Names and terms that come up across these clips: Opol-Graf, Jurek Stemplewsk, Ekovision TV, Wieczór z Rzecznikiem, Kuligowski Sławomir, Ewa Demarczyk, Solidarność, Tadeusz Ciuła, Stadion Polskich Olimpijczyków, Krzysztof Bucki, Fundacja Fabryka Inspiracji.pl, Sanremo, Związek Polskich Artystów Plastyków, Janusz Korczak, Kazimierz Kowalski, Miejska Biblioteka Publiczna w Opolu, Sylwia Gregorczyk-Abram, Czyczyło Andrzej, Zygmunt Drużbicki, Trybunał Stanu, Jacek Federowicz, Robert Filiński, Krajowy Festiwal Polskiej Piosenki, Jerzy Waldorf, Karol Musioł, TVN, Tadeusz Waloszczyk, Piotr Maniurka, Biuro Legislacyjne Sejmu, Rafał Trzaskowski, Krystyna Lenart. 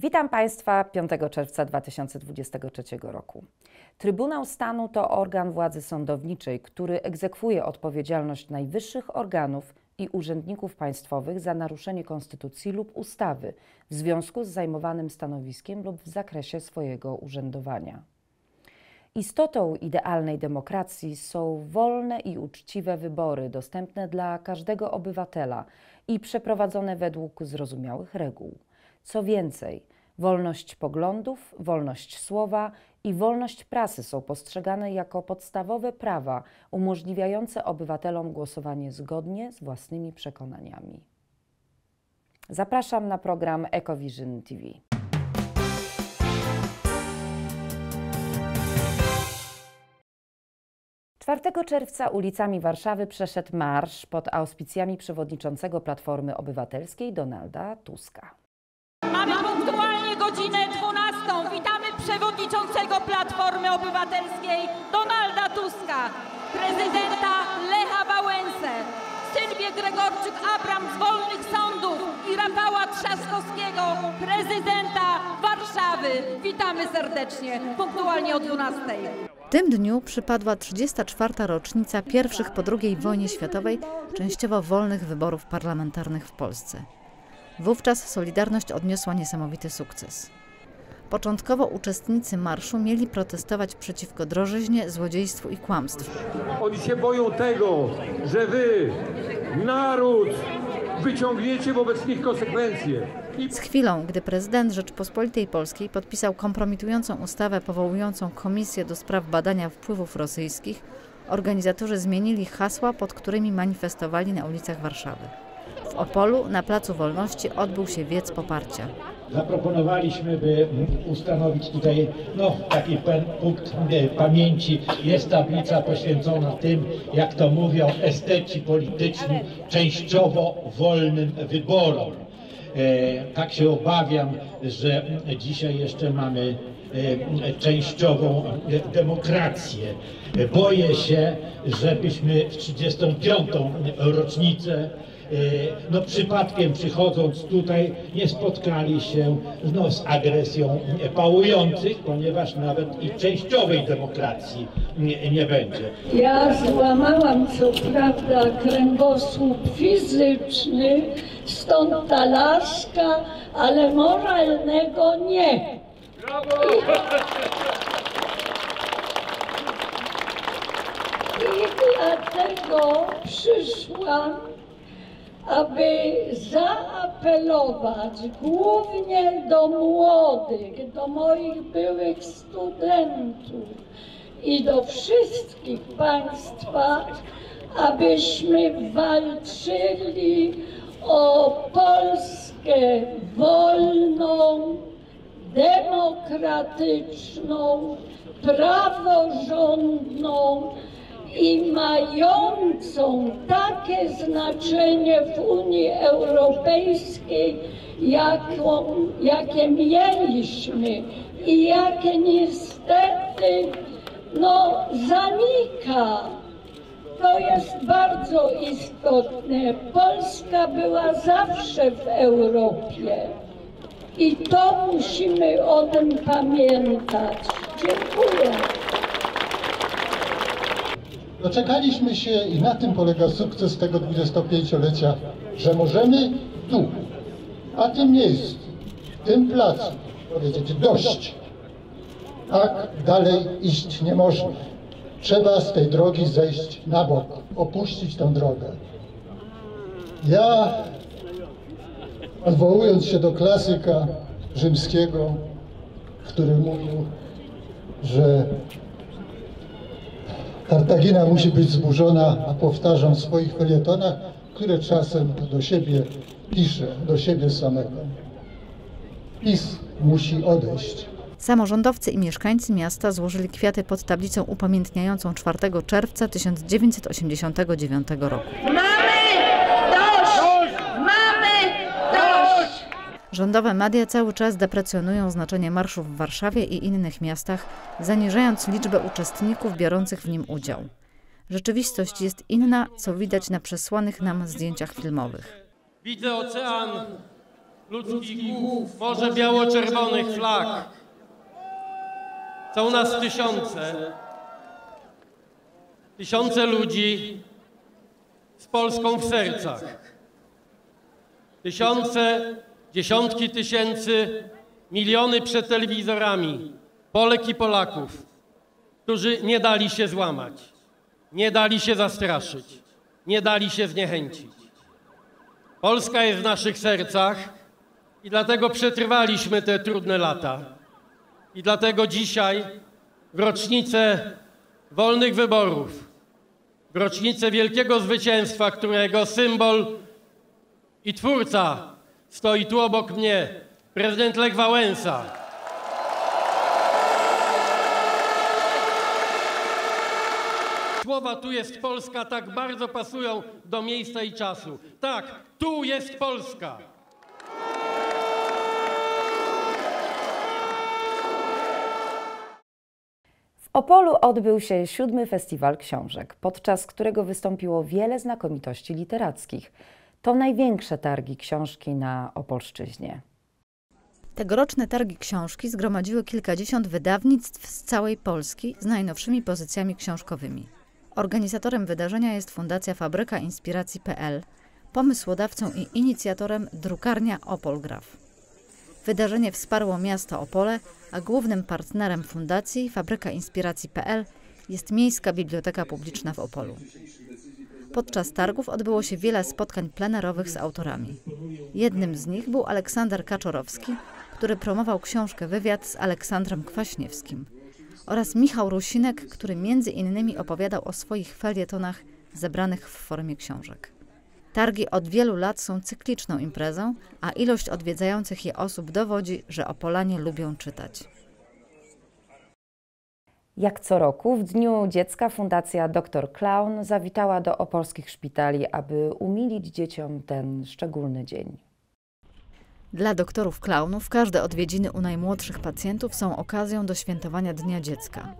Witam Państwa 5 czerwca 2023 roku. Trybunał Stanu to organ władzy sądowniczej, który egzekwuje odpowiedzialność najwyższych organów i urzędników państwowych za naruszenie konstytucji lub ustawy w związku z zajmowanym stanowiskiem lub w zakresie swojego urzędowania. Istotą idealnej demokracji są wolne i uczciwe wybory dostępne dla każdego obywatela i przeprowadzone według zrozumiałych reguł. Co więcej, wolność poglądów, wolność słowa i wolność prasy są postrzegane jako podstawowe prawa umożliwiające obywatelom głosowanie zgodnie z własnymi przekonaniami. Zapraszam na program Ekovision TV. Czwartego czerwca ulicami Warszawy przeszedł marsz pod auspicjami przewodniczącego Platformy Obywatelskiej Donalda Tuska. Mamy punktualnie godzinę 12. Witamy przewodniczącego Platformy Obywatelskiej Donalda Tuska, prezydenta Lecha Wałęsę, Sylwię Gregorczyk-Abram z Wolnych Sądów i Rafała Trzaskowskiego, prezydenta Warszawy. Witamy serdecznie, punktualnie o 12. W tym dniu przypadła 34. rocznica pierwszych po II wojnie światowej częściowo wolnych wyborów parlamentarnych w Polsce. Wówczas Solidarność odniosła niesamowity sukces. Początkowo uczestnicy marszu mieli protestować przeciwko drożyźnie, złodziejstwu i kłamstwu. Oni się boją tego, że wy, naród, wyciągniecie wobec nich konsekwencje. Z chwilą, gdy prezydent Rzeczpospolitej Polskiej podpisał kompromitującą ustawę powołującą Komisję do Spraw Badania Wpływów Rosyjskich, organizatorzy zmienili hasła, pod którymi manifestowali na ulicach Warszawy. W Opolu na Placu Wolności odbył się wiec poparcia. Zaproponowaliśmy, by ustanowić tutaj taki punkt pamięci. Jest tablica poświęcona tym, jak to mówią esteci polityczni, częściowo wolnym wyborom. Tak się obawiam, że dzisiaj jeszcze mamy częściową demokrację. Boję się, żebyśmy w 35. rocznicę przypadkiem przychodząc tutaj nie spotkali się z agresją pałujących, ponieważ nawet i częściowej demokracji nie będzie. Ja złamałam co prawda kręgosłup fizyczny, stąd ta laska, ale moralnego nie. Brawo! I dlatego przyszłam, aby zaapelować głównie do młodych, do moich byłych studentów i do wszystkich Państwa, abyśmy walczyli o Polskę wolną, demokratyczną, praworządną i mającą takie znaczenie w Unii Europejskiej, jakie mieliśmy i jakie niestety zanika. To jest bardzo istotne. Polska była zawsze w Europie i to musimy o tym pamiętać. Dziękuję. Doczekaliśmy się i na tym polega sukces tego 25-lecia, że możemy tu, na tym miejscu, w tym placu powiedzieć dość. Tak dalej iść nie można. Trzeba z tej drogi zejść na bok, opuścić tę drogę. Ja, odwołując się do klasyka rzymskiego, który mówił, że Kartagina musi być zburzona, a powtarzam w swoich felietonach, które czasem do siebie piszę, do siebie samego. PiS musi odejść. Samorządowcy i mieszkańcy miasta złożyli kwiaty pod tablicą upamiętniającą 4 czerwca 1989 roku. Rządowe media cały czas deprecjonują znaczenie marszu w Warszawie i innych miastach, zaniżając liczbę uczestników biorących w nim udział. Rzeczywistość jest inna, co widać na przesłanych nam zdjęciach filmowych. Widzę ocean, ludzkich głów, morze biało-czerwonych flag. Są nas tysiące. Tysiące ludzi z Polską w sercach. Tysiące, dziesiątki tysięcy, miliony przed telewizorami Polek i Polaków, którzy nie dali się złamać, nie dali się zastraszyć, nie dali się zniechęcić. Polska jest w naszych sercach i dlatego przetrwaliśmy te trudne lata. I dlatego dzisiaj, w rocznicę wolnych wyborów, w rocznicę wielkiego zwycięstwa, którego symbol i twórca stoi tu obok mnie, prezydent Lech Wałęsa. Słowa "tu jest Polska" tak bardzo pasują do miejsca i czasu. Tak, tu jest Polska. W Opolu odbył się 7. Festiwal Książek, podczas którego wystąpiło wiele znakomitości literackich. To największe targi książki na Opolszczyźnie. Tegoroczne targi książki zgromadziły kilkadziesiąt wydawnictw z całej Polski z najnowszymi pozycjami książkowymi. Organizatorem wydarzenia jest Fundacja Fabryka Inspiracji.pl, pomysłodawcą i inicjatorem drukarnia Opol-Graf. Wydarzenie wsparło miasto Opole, a głównym partnerem Fundacji Fabryka Inspiracji.pl jest Miejska Biblioteka Publiczna w Opolu. Podczas targów odbyło się wiele spotkań plenerowych z autorami. Jednym z nich był Aleksander Kaczorowski, który promował książkę Wywiad z Aleksandrem Kwaśniewskim, oraz Michał Rusinek, który między innymi opowiadał o swoich felietonach zebranych w formie książek. Targi od wielu lat są cykliczną imprezą, a ilość odwiedzających je osób dowodzi, że Opolanie lubią czytać. Jak co roku w Dniu Dziecka Fundacja Dr. Clown zawitała do opolskich szpitali, aby umilić dzieciom ten szczególny dzień. Dla doktorów klaunów każde odwiedziny u najmłodszych pacjentów są okazją do świętowania Dnia Dziecka,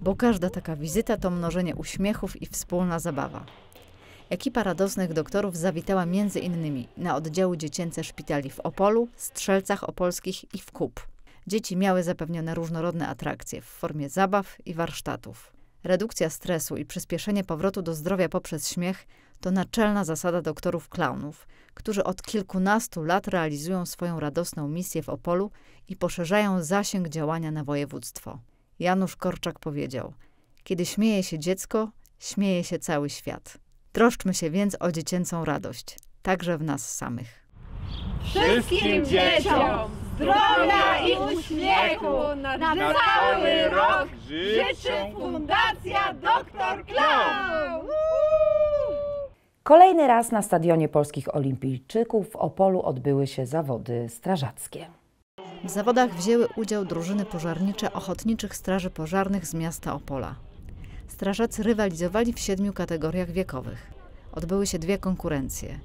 bo każda taka wizyta to mnożenie uśmiechów i wspólna zabawa. Ekipa radosnych doktorów zawitała między innymi na oddziały dziecięce szpitali w Opolu, Strzelcach Opolskich i w Kup. Dzieci miały zapewnione różnorodne atrakcje w formie zabaw i warsztatów. Redukcja stresu i przyspieszenie powrotu do zdrowia poprzez śmiech to naczelna zasada doktorów klaunów, którzy od kilkunastu lat realizują swoją radosną misję w Opolu i poszerzają zasięg działania na województwo. Janusz Korczak powiedział: kiedy śmieje się dziecko, śmieje się cały świat. Troszczmy się więc o dziecięcą radość, także w nas samych. Wszystkim dzieciom zdrowia i uśmiechu na cały rok życzy Fundacja Dr. Clown! Kolejny raz na Stadionie Polskich Olimpijczyków w Opolu odbyły się zawody strażackie. W zawodach wzięły udział drużyny pożarnicze Ochotniczych Straży Pożarnych z miasta Opola. Strażacy rywalizowali w 7 kategoriach wiekowych. Odbyły się dwie konkurencje.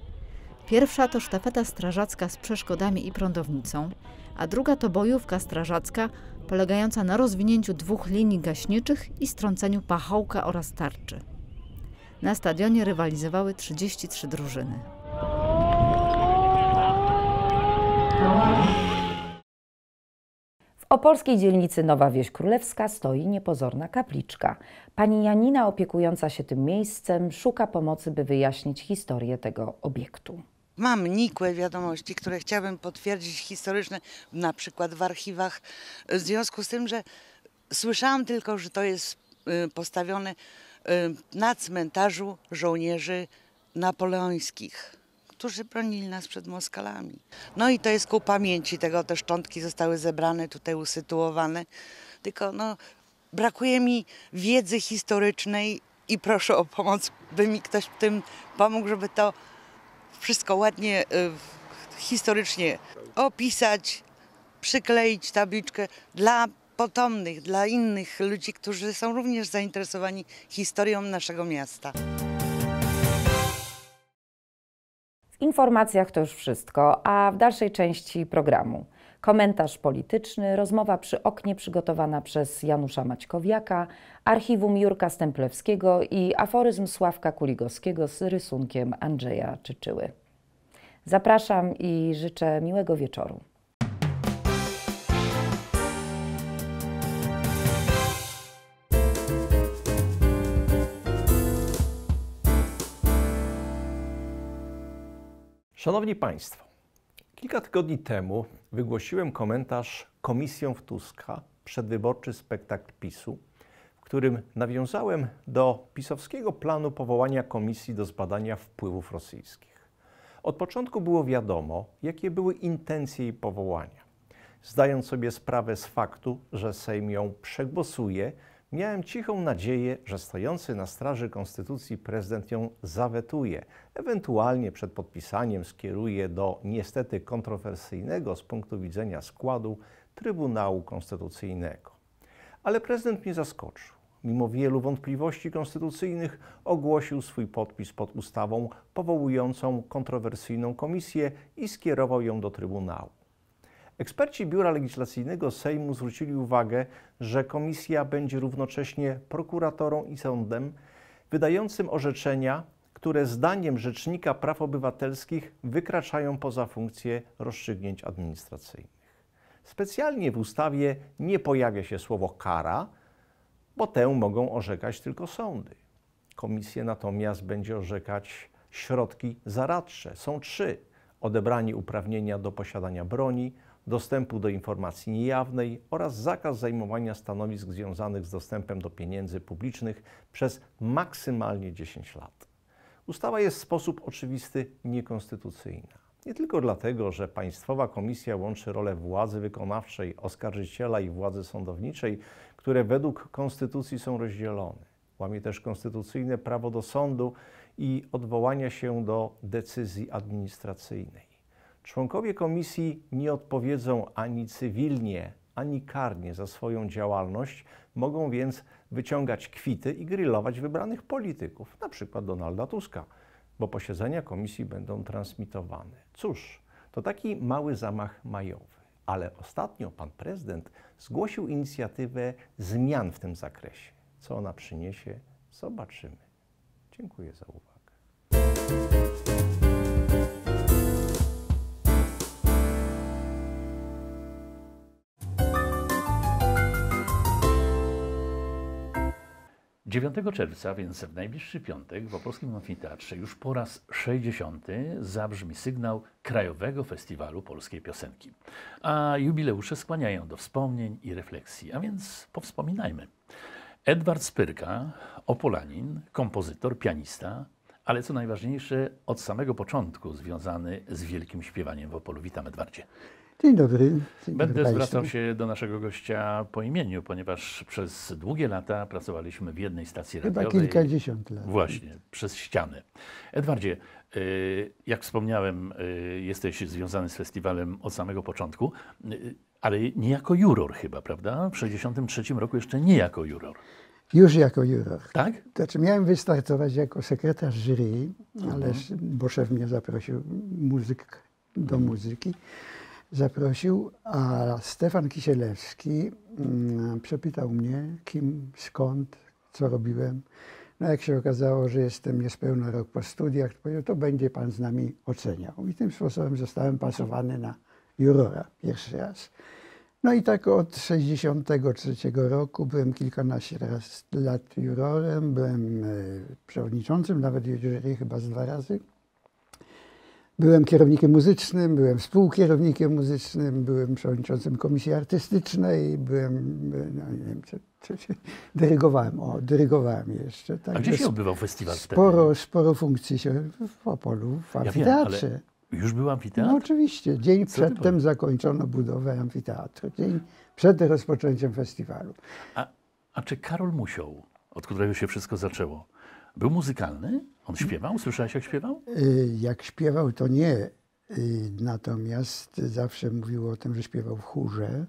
Pierwsza to sztafeta strażacka z przeszkodami i prądownicą, a druga to bojówka strażacka polegająca na rozwinięciu 2 linii gaśniczych i strąceniu pachołka oraz tarczy. Na stadionie rywalizowały 33 drużyny. W opolskiej dzielnicy Nowa Wieś Królewska stoi niepozorna kapliczka. Pani Janina, opiekująca się tym miejscem, szuka pomocy, by wyjaśnić historię tego obiektu. Mam nikłe wiadomości, które chciałabym potwierdzić historyczne, na przykład w archiwach, w związku z tym, że słyszałam tylko, że to jest postawione na cmentarzu żołnierzy napoleońskich, którzy bronili nas przed Moskalami. No i to jest ku pamięci tego, te szczątki zostały zebrane, tutaj usytuowane, tylko no, brakuje mi wiedzy historycznej i proszę o pomoc, by mi ktoś w tym pomógł, żeby to wszystko ładnie historycznie opisać, przykleić tabliczkę dla potomnych, dla innych ludzi, którzy są również zainteresowani historią naszego miasta. W informacjach to już wszystko, a w dalszej części programu komentarz polityczny, rozmowa przy oknie przygotowana przez Janusza Maćkowiaka, archiwum Jurka Stemplewskiego i aforyzm Sławka Kuligowskiego z rysunkiem Andrzeja Czyczyły. Zapraszam i życzę miłego wieczoru. Szanowni Państwo, kilka tygodni temu wygłosiłem komentarz Komisją w Tuska, przedwyborczy spektakl PiSu, w którym nawiązałem do pisowskiego planu powołania Komisji do Zbadania Wpływów Rosyjskich. Od początku było wiadomo, jakie były intencje jej powołania. Zdając sobie sprawę z faktu, że Sejm ją przegłosuje, miałem cichą nadzieję, że stojący na straży Konstytucji prezydent ją zawetuje, ewentualnie przed podpisaniem skieruje do niestety kontrowersyjnego z punktu widzenia składu Trybunału Konstytucyjnego. Ale prezydent mnie zaskoczył. Mimo wielu wątpliwości konstytucyjnych ogłosił swój podpis pod ustawą powołującą kontrowersyjną komisję i skierował ją do Trybunału. Eksperci Biura Legislacyjnego Sejmu zwrócili uwagę, że komisja będzie równocześnie prokuratorą i sądem wydającym orzeczenia, które zdaniem Rzecznika Praw Obywatelskich wykraczają poza funkcję rozstrzygnięć administracyjnych. Specjalnie w ustawie nie pojawia się słowo kara, bo tę mogą orzekać tylko sądy. Komisję natomiast będzie orzekać środki zaradcze. Są trzy: odebranie uprawnienia do posiadania broni, dostępu do informacji niejawnej oraz zakaz zajmowania stanowisk związanych z dostępem do pieniędzy publicznych przez maksymalnie 10 lat. Ustawa jest w sposób oczywisty niekonstytucyjna. Nie tylko dlatego, że Państwowa Komisja łączy rolę władzy wykonawczej, oskarżyciela i władzy sądowniczej, które według Konstytucji są rozdzielone. Łamie też konstytucyjne prawo do sądu i odwołania się do decyzji administracyjnej. Członkowie komisji nie odpowiedzą ani cywilnie, ani karnie za swoją działalność, mogą więc wyciągać kwity i grillować wybranych polityków, np. Donalda Tuska, bo posiedzenia komisji będą transmitowane. Cóż, to taki mały zamach majowy, ale ostatnio pan prezydent zgłosił inicjatywę zmian w tym zakresie. Co ona przyniesie, zobaczymy. Dziękuję za uwagę. . 9 czerwca, więc w najbliższy piątek, w Opolskim Amfiteatrze już po raz 60. zabrzmi sygnał Krajowego Festiwalu Polskiej Piosenki. A jubileusze skłaniają do wspomnień i refleksji, a więc powspominajmy. Edward Spyrka, opolanin, kompozytor, pianista, ale co najważniejsze, od samego początku związany z wielkim śpiewaniem w Opolu. Witam, Edwardzie. Dzień dobry. Będę zwracał się do naszego gościa po imieniu, ponieważ przez długie lata pracowaliśmy w jednej stacji radiowej. Chyba kilkadziesiąt lat. Właśnie, przez ścianę. Edwardzie, jak wspomniałem, jesteś związany z festiwalem od samego początku, ale nie jako juror chyba, prawda? W 1963 roku jeszcze nie jako juror. Już jako juror. Tak? Znaczy miałem wystartować jako sekretarz jury, ale bo szef mnie zaprosił do muzyki. Zaprosił, a Stefan Kisielewski przepytał mnie, kim, skąd, co robiłem. No jak się okazało, że jestem niespełna rok po studiach, to powiedział, to będzie pan z nami oceniał. I tym sposobem zostałem pasowany na jurora pierwszy raz. No i tak od 1963 roku byłem kilkanaście lat jurorem, byłem przewodniczącym, nawet jury chyba z 2 razy. Byłem kierownikiem muzycznym, byłem współkierownikiem muzycznym, byłem przewodniczącym komisji artystycznej, byłem, no nie wiem, dyrygowałem jeszcze. Tak, a gdzie się odbywał festiwal wtedy? Sporo funkcji się w Opolu, w amfiteatrze. Ja wiem, ale już był amfiteatr? No oczywiście, dzień przedtem zakończono budowę amfiteatru, dzień przed rozpoczęciem festiwalu. A czy Karol Musioł, od którego się wszystko zaczęło, był muzykalny? On śpiewał? Słyszałeś, jak śpiewał? Jak śpiewał, to nie. Natomiast zawsze mówiło o tym, że śpiewał w chórze,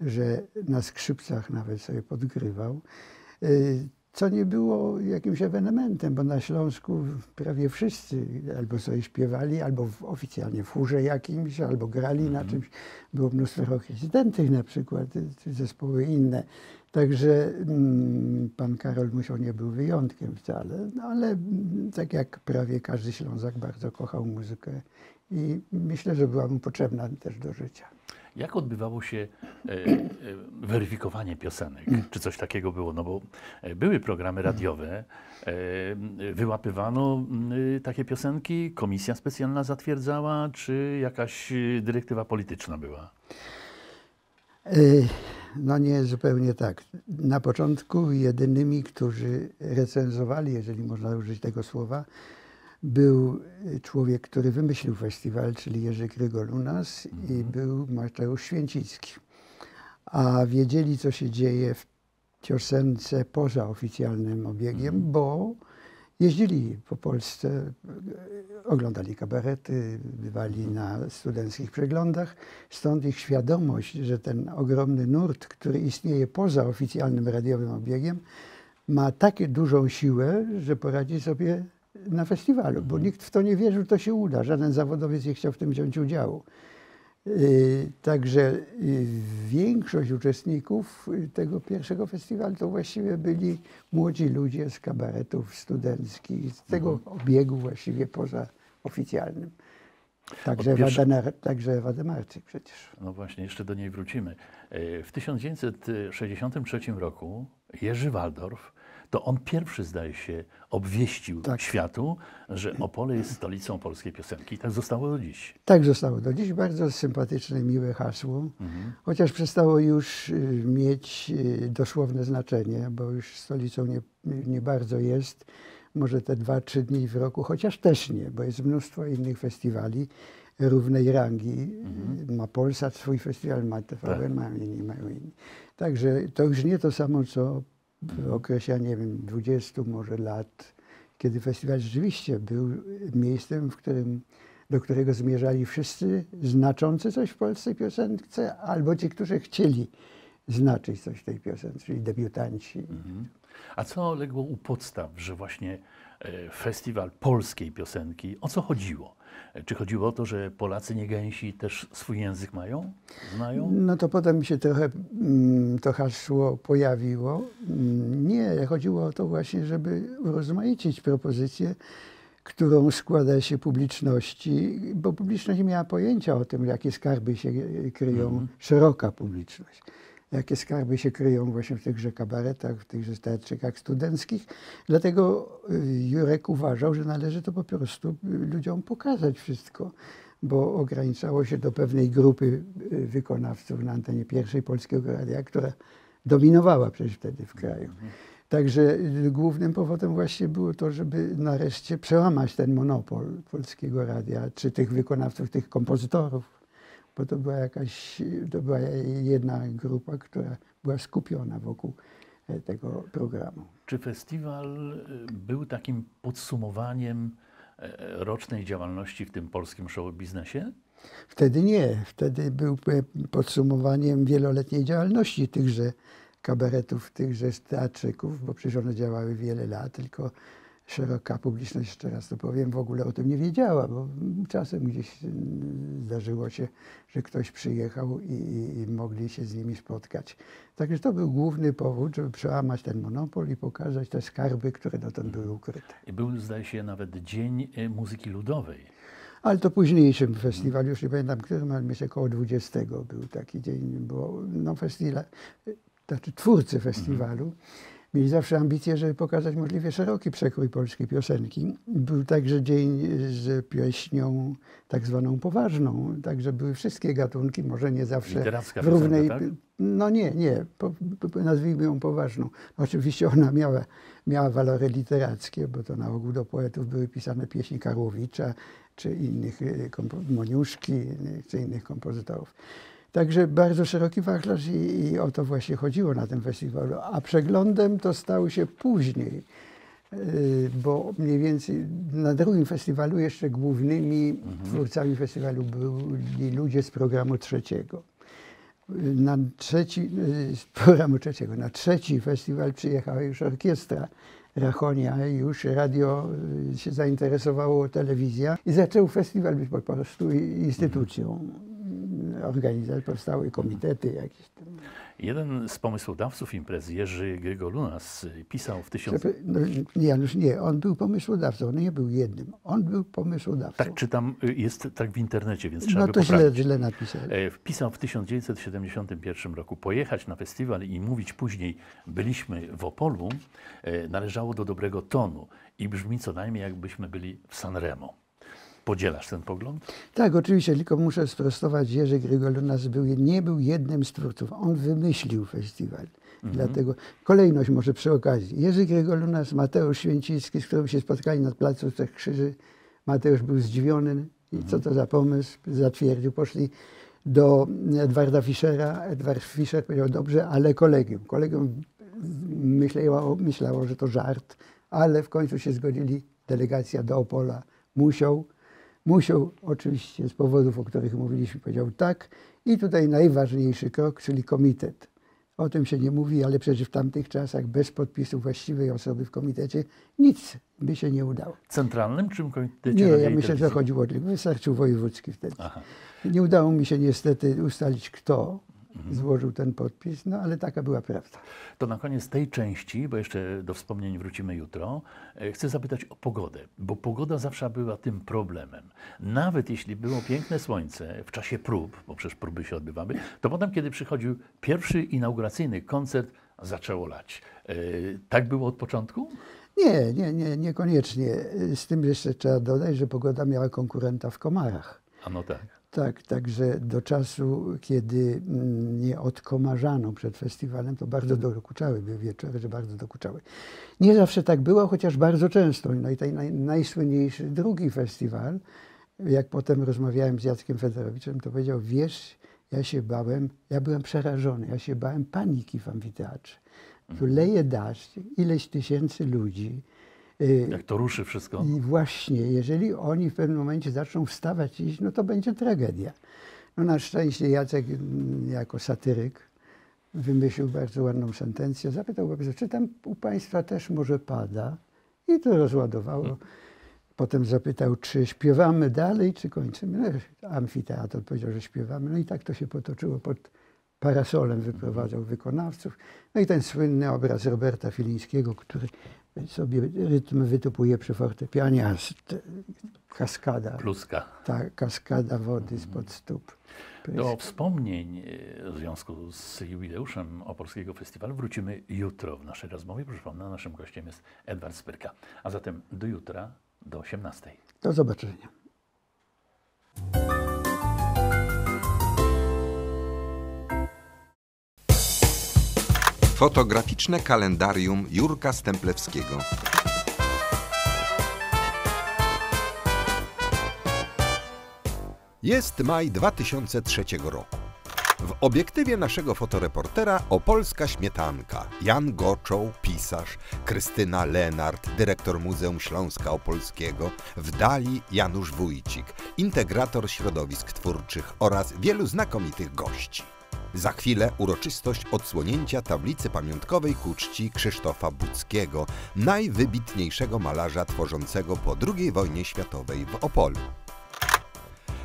że na skrzypcach nawet sobie podgrywał, co nie było jakimś ewenementem, bo na Śląsku prawie wszyscy albo sobie śpiewali, albo oficjalnie w chórze jakimś, albo grali na czymś. Było mnóstwo rok rezydentnych na przykład, zespoły inne. Także pan Karol Musioł nie był wyjątkiem wcale, no ale tak jak prawie każdy Ślązak bardzo kochał muzykę i myślę, że była mu potrzebna też do życia. Jak odbywało się weryfikowanie piosenek? Czy coś takiego było? No bo były programy radiowe, wyłapywano takie piosenki, komisja specjalna zatwierdzała, czy jakaś dyrektywa polityczna była? No nie, zupełnie tak. Na początku jedynymi, którzy recenzowali, jeżeli można użyć tego słowa, był człowiek, który wymyślił festiwal, czyli Jerzy Grygolunas, i był Mateusz Święcicki. A wiedzieli, co się dzieje w piosence poza oficjalnym obiegiem, bo jeździli po Polsce, oglądali kabarety, bywali na studenckich przeglądach. Stąd ich świadomość, że ten ogromny nurt, który istnieje poza oficjalnym radiowym obiegiem, ma tak dużą siłę, że poradzi sobie na festiwalu, bo nikt w to nie wierzył, to się uda. Żaden zawodowiec nie chciał w tym wziąć udziału. Także większość uczestników tego pierwszego festiwalu to właściwie byli młodzi ludzie z kabaretów studenckich, z tego obiegu właściwie poza oficjalnym. Także Ewa Demarczyk przecież. No właśnie, jeszcze do niej wrócimy. W 1963 roku Jerzy Waldorf, to on pierwszy, zdaje się, obwieścił światu, że Opole jest stolicą polskiej piosenki. I tak zostało do dziś. Tak zostało do dziś. Bardzo sympatyczne, miłe hasło. Chociaż przestało już mieć dosłowne znaczenie, bo już stolicą nie bardzo jest. Może te 2-3 dni w roku, chociaż też nie, bo jest mnóstwo innych festiwali równej rangi. Ma Polsat swój festiwal, ma TVN, mają inni. Także to już nie to samo, co w okresie, nie wiem, 20 może lat, kiedy festiwal rzeczywiście był miejscem, do którego zmierzali wszyscy znaczący coś w polskiej piosence, albo ci, którzy chcieli znaczyć coś w tej piosence, czyli debiutanci. A co legło u podstaw, że właśnie festiwal polskiej piosenki, o co chodziło? Czy chodziło o to, że Polacy niegęsi też swój język mają, znają? No to potem się trochę to hasło pojawiło. Nie, chodziło o to właśnie, żeby urozmaicić propozycję, którą składa się publiczności, bo publiczność miała pojęcia o tym, jakie skarby się kryją, szeroka publiczność. Jakie skarby się kryją właśnie w tychże kabaretach, w tychże teatrzykach studenckich. Dlatego Jurek uważał, że należy to po prostu ludziom pokazać wszystko, bo ograniczało się do pewnej grupy wykonawców na antenie pierwszej Polskiego Radia, która dominowała przecież wtedy w kraju. Także głównym powodem właśnie było to, żeby nareszcie przełamać ten monopol Polskiego Radia, czy tych wykonawców, tych kompozytorów. Bo to była jedna grupa, która była skupiona wokół tego programu. Czy festiwal był takim podsumowaniem rocznej działalności w tym polskim show biznesie? Wtedy nie. Wtedy był podsumowaniem wieloletniej działalności tychże kabaretów, tychże teatrzyków, bo przecież one działały wiele lat, tylko szeroka publiczność, jeszcze raz to powiem, w ogóle o tym nie wiedziała, bo czasem gdzieś zdarzyło się, że ktoś przyjechał i mogli się z nimi spotkać. Także to był główny powód, żeby przełamać ten monopol i pokazać te skarby, które dotąd były ukryte. I był, zdaje się, nawet Dzień Muzyki Ludowej. Ale to późniejszym festiwalu, już nie pamiętam którym, ale myślę około 20 był taki dzień, bo no, twórcy festiwalu mieli zawsze ambicje, żeby pokazać możliwie szeroki przekrój polskiej piosenki. Był także dzień z pieśnią tak zwaną poważną, także były wszystkie gatunki, może nie zawsze literacka w równej... Piosenka, tak? No nie, nazwijmy ją poważną. Oczywiście ona miała walory literackie, bo to na ogół do poetów były pisane pieśni Karłowicza, czy innych, Moniuszki, czy innych kompozytorów. Także bardzo szeroki wachlarz i o to właśnie chodziło na tym festiwalu. A przeglądem to stało się później, bo mniej więcej na drugim festiwalu jeszcze głównymi twórcami festiwalu byli ludzie z programu trzeciego. Na trzeci festiwal przyjechała już orkiestra Rachonia, już radio się zainteresowało, telewizja i zaczął festiwal być po prostu instytucją. Powstały komitety jakieś tam. Jeden z pomysłodawców imprez, Jerzy Grygolunas, pisał w on był pomysłodawcą, on nie był jednym, on był pomysłodawcą. Tak czytam, jest tak w internecie, więc trzeba go poprawić. Źle napisałem. Pisał w 1971 roku, pojechać na festiwal i mówić później, byliśmy w Opolu, należało do dobrego tonu i brzmi co najmniej jakbyśmy byli w Sanremo. Podzielasz ten pogląd? Tak, oczywiście, tylko muszę sprostować, Jerzy Grygolunas nie był jednym z twórców. On wymyślił festiwal. Dlatego kolejność może przy okazji. Jerzy Grygolunas, Mateusz Święcicki, z którym się spotkali nad Placu Trzech Krzyży. Mateusz był zdziwiony. I co to za pomysł? Zatwierdził. Poszli do Edwarda Fischera. Edward Fischer powiedział, dobrze, ale kolegium. Kolegium myślało, że to żart, ale w końcu się zgodzili. Delegacja do Opola. Musioł oczywiście z powodów, o których mówiliśmy, powiedział tak. I tutaj najważniejszy krok, czyli komitet. O tym się nie mówi, ale przecież w tamtych czasach bez podpisu właściwej osoby w komitecie nic by się nie udało. Centralnym czym komitecie? Nie, ja myślę, że chodziło o tym. Wystarczył wojewódzki wtedy. Aha. Nie udało mi się niestety ustalić, kto złożył ten podpis, no ale taka była prawda. To na koniec tej części, bo jeszcze do wspomnień wrócimy jutro, chcę zapytać o pogodę, bo pogoda zawsze była tym problemem. Nawet jeśli było piękne słońce w czasie prób, bo przecież próby się odbywały, to potem, kiedy przychodził pierwszy inauguracyjny koncert, zaczęło lać. Tak było od początku? Nie, niekoniecznie. Z tym jeszcze trzeba dodać, że pogoda miała konkurenta w komarach. A no tak. Tak, także do czasu, kiedy nie odkomarzano przed festiwalem, to bardzo dokuczały, były wieczory, że bardzo dokuczały. Nie zawsze tak było, chociaż bardzo często. No i ten najsłynniejszy drugi festiwal, jak potem rozmawiałem z Jackiem Federowiczem, to powiedział, wiesz, ja byłem przerażony, ja się bałem paniki w amfiteatrze. Tu leje deszcz, ileś tysięcy ludzi. Jak to ruszy wszystko? I właśnie, jeżeli oni w pewnym momencie zaczną wstawać i iść, no to będzie tragedia. No na szczęście Jacek jako satyryk wymyślił bardzo ładną sentencję. Zapytał go, czy tam u państwa też może pada? I to rozładowało. Potem zapytał, czy śpiewamy dalej, czy kończymy. No, amfiteatr powiedział, że śpiewamy. No i tak to się potoczyło. Pod parasolem wyprowadzał wykonawców. No i ten słynny obraz Roberta Filińskiego, który sobie rytm wytupuje przy fortepianie, a kaskada. Pluska. Ta kaskada wody spod stóp. Do wspomnień w związku z jubileuszem Opolskiego Festiwalu wrócimy jutro w naszej rozmowie. Przypomnę, naszym gościem jest Edward Spyrka. A zatem do jutra, do 18:00. Do zobaczenia. Fotograficzne kalendarium Jurka Stemplewskiego. Jest maj 2003 roku. W obiektywie naszego fotoreportera opolska śmietanka. Jan Goczoł, pisarz, Krystyna Lenart, dyrektor Muzeum Śląska Opolskiego, w dali Janusz Wójcik, integrator środowisk twórczych oraz wielu znakomitych gości. Za chwilę uroczystość odsłonięcia tablicy pamiątkowej ku czci Krzysztofa Buckiego, najwybitniejszego malarza tworzącego po II wojnie światowej w Opolu.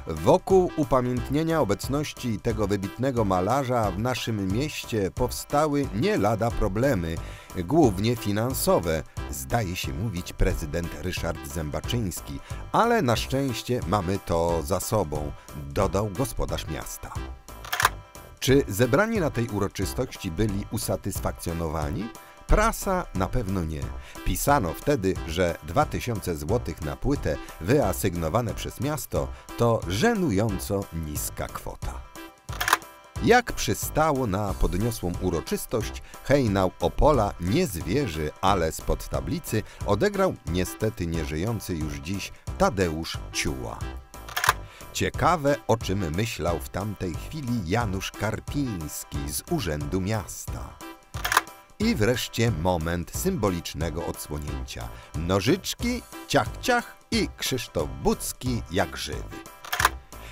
Wokół upamiętnienia obecności tego wybitnego malarza w naszym mieście powstały nie lada problemy, głównie finansowe, zdaje się mówić prezydent Ryszard Zębaczyński, ale na szczęście mamy to za sobą, dodał gospodarz miasta. Czy zebrani na tej uroczystości byli usatysfakcjonowani? Prasa na pewno nie. Pisano wtedy, że 2000 zł na płytę wyasygnowane przez miasto to żenująco niska kwota. Jak przystało na podniosłą uroczystość, hejnał Opola nie z wieży, ale spod tablicy odegrał niestety nieżyjący już dziś Tadeusz Ciuła. Ciekawe, o czym myślał w tamtej chwili Janusz Karpiński z Urzędu Miasta. I wreszcie moment symbolicznego odsłonięcia. Nożyczki, ciach, ciach i Krzysztof Bucki jak żywy.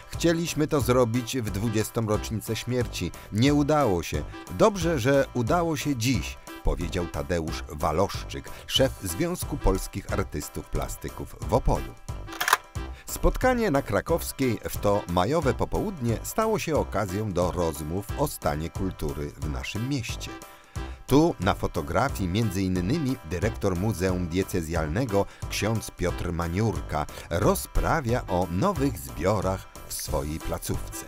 Chcieliśmy to zrobić w 20. rocznicę śmierci. Nie udało się. Dobrze, że udało się dziś, powiedział Tadeusz Waloszczyk, szef Związku Polskich Artystów Plastyków w Opolu. Spotkanie na Krakowskiej w to majowe popołudnie stało się okazją do rozmów o stanie kultury w naszym mieście. Tu na fotografii m.in. dyrektor Muzeum Diecezjalnego ksiądz Piotr Maniurka rozprawia o nowych zbiorach w swojej placówce.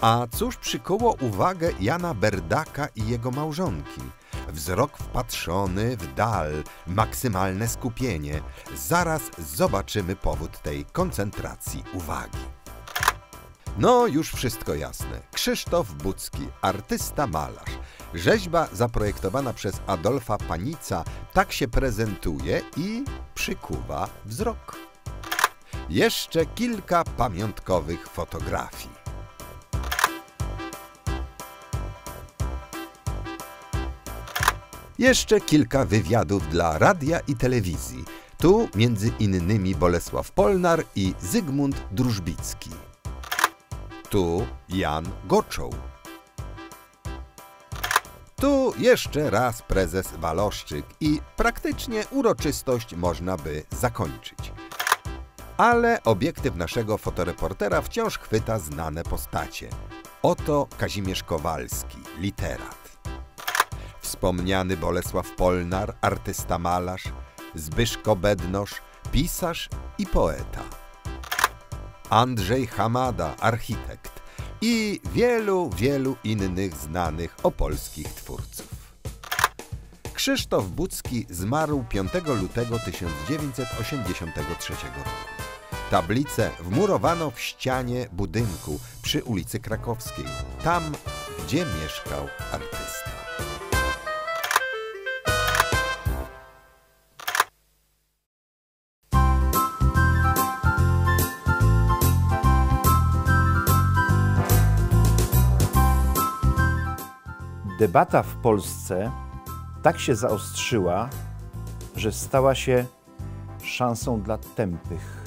A cóż przykuło uwagę Jana Berdaka i jego małżonki? Wzrok wpatrzony w dal, maksymalne skupienie. Zaraz zobaczymy powód tej koncentracji uwagi. No już wszystko jasne. Krzysztof Bucki, artysta malarz. Rzeźba zaprojektowana przez Adolfa Panica tak się prezentuje i przykuwa wzrok. Jeszcze kilka pamiątkowych fotografii. Jeszcze kilka wywiadów dla radia i telewizji. Tu między innymi Bolesław Polnar i Zygmunt Drużbicki. Tu Jan Goczoł. Tu jeszcze raz prezes Waloszczyk i praktycznie uroczystość można by zakończyć. Ale obiektyw naszego fotoreportera wciąż chwyta znane postacie. Oto Kazimierz Kowalski, literat. Wspomniany Bolesław Polnar, artysta malarz, Zbyszko Bednosz, pisarz i poeta. Andrzej Hamada, architekt i wielu, wielu innych znanych opolskich twórców. Krzysztof Bucki zmarł 5 lutego 1983 roku. Tablicę wmurowano w ścianie budynku przy ulicy Krakowskiej, tam gdzie mieszkał artysta. Debata w Polsce tak się zaostrzyła, że stała się szansą dla tępych.